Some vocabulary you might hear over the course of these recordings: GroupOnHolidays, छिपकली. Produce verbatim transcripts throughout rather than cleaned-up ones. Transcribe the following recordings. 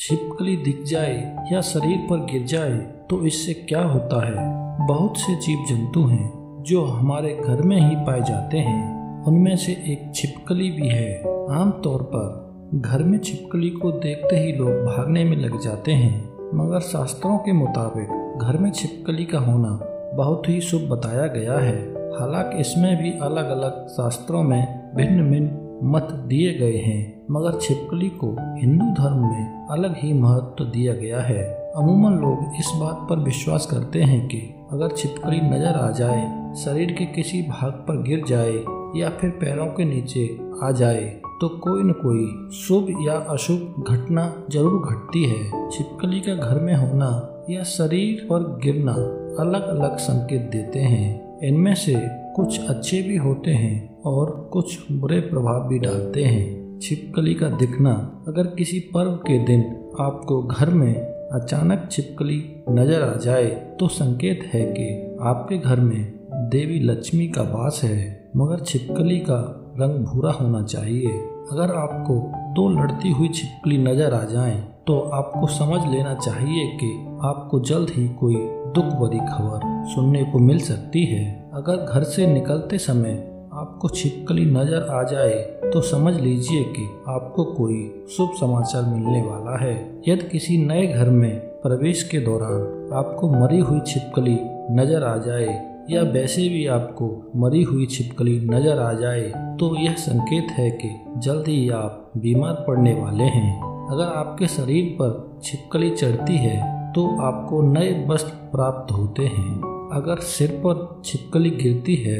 छिपकली दिख जाए या शरीर पर गिर जाए तो इससे क्या होता है। बहुत से जीव जंतु हैं जो हमारे घर में ही पाए जाते हैं, उनमें से एक छिपकली भी है। आमतौर पर घर में छिपकली को देखते ही लोग भागने में लग जाते हैं, मगर शास्त्रों के मुताबिक घर में छिपकली का होना बहुत ही शुभ बताया गया है। हालांकि इसमें भी अलग अलग शास्त्रों में भिन्न भिन्न मत दिए गए हैं, मगर छिपकली को हिंदू धर्म में अलग ही महत्व दिया गया है। अमूमन लोग इस बात पर विश्वास करते हैं कि अगर छिपकली नजर आ जाए, शरीर के किसी भाग पर गिर जाए या फिर पैरों के नीचे आ जाए तो कोई न कोई शुभ या अशुभ घटना जरूर घटती है। छिपकली का घर में होना या शरीर पर गिरना अलग अलग संकेत देते हैं। इनमें से कुछ अच्छे भी होते हैं और कुछ बुरे प्रभाव भी डालते हैं। छिपकली का दिखना, अगर किसी पर्व के दिन आपको घर में अचानक छिपकली नजर आ जाए तो संकेत है कि आपके घर में देवी लक्ष्मी का वास है, मगर छिपकली का रंग भूरा होना चाहिए। अगर आपको दो लड़ती हुई छिपकली नजर आ जाए तो आपको समझ लेना चाहिए कि आपको जल्द ही कोई दुख भरी खबर सुनने को मिल सकती है। अगर घर से निकलते समय आपको छिपकली नजर आ जाए तो समझ लीजिए कि आपको कोई शुभ समाचार मिलने वाला है। यदि किसी नए घर में प्रवेश के दौरान आपको मरी हुई छिपकली नजर आ जाए या वैसे भी आपको मरी हुई छिपकली नजर आ जाए तो यह संकेत है कि जल्द ही आप बीमार पड़ने वाले हैं। अगर आपके शरीर पर छिपकली चढ़ती है तो आपको नए वस्त्र प्राप्त होते हैं। अगर सिर पर छिपकली गिरती है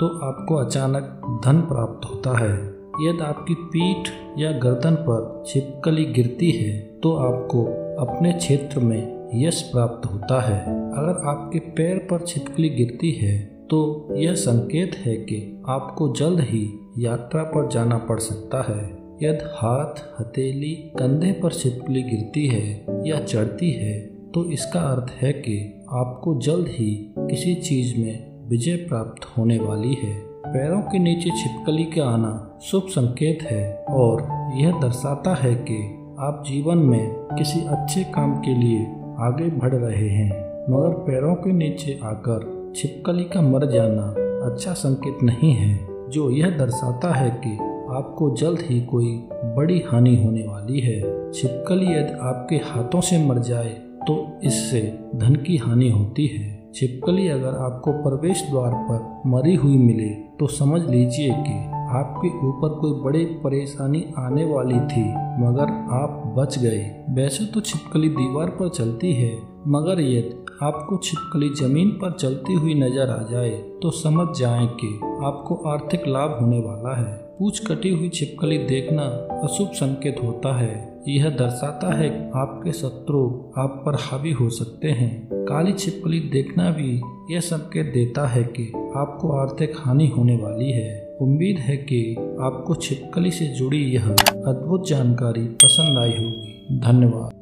तो आपको अचानक धन प्राप्त होता है। यदि आपकी पीठ या गर्दन पर छिपकली गिरती है तो आपको अपने क्षेत्र में यश प्राप्त होता है। अगर आपके पैर पर छिपकली गिरती है तो यह संकेत है कि आपको जल्द ही यात्रा पर जाना पड़ सकता है। यदि हाथ, हथेली, कंधे पर छिपकली गिरती है या चढ़ती है तो इसका अर्थ है कि आपको जल्द ही किसी चीज में विजय प्राप्त होने वाली है। पैरों के नीचे छिपकली का आना शुभ संकेत है और यह दर्शाता है कि आप जीवन में किसी अच्छे काम के लिए आगे बढ़ रहे हैं, मगर पैरों के नीचे आकर छिपकली का मर जाना अच्छा संकेत नहीं है, जो यह दर्शाता है कि आपको जल्द ही कोई बड़ी हानि होने वाली है। छिपकली यदि आपके हाथों से मर जाए तो इससे धन की हानि होती है। छिपकली अगर आपको प्रवेश द्वार पर मरी हुई मिले तो समझ लीजिए कि आपके ऊपर कोई बड़ी परेशानी आने वाली थी, मगर आप बच गए। वैसे तो छिपकली दीवार पर चलती है, मगर यदि आपको छिपकली जमीन पर चलती हुई नजर आ जाए तो समझ जाएं कि आपको आर्थिक लाभ होने वाला है। पूंछ कटी हुई छिपकली देखना अशुभ संकेत होता है। यह दर्शाता है आपके शत्रु आप पर हावी हो सकते हैं। काली छिपकली देखना भी यह संकेत देता है कि आपको आर्थिक हानि होने वाली है। उम्मीद है कि आपको छिपकली से जुड़ी यह अद्भुत जानकारी पसंद आई होगी। धन्यवाद।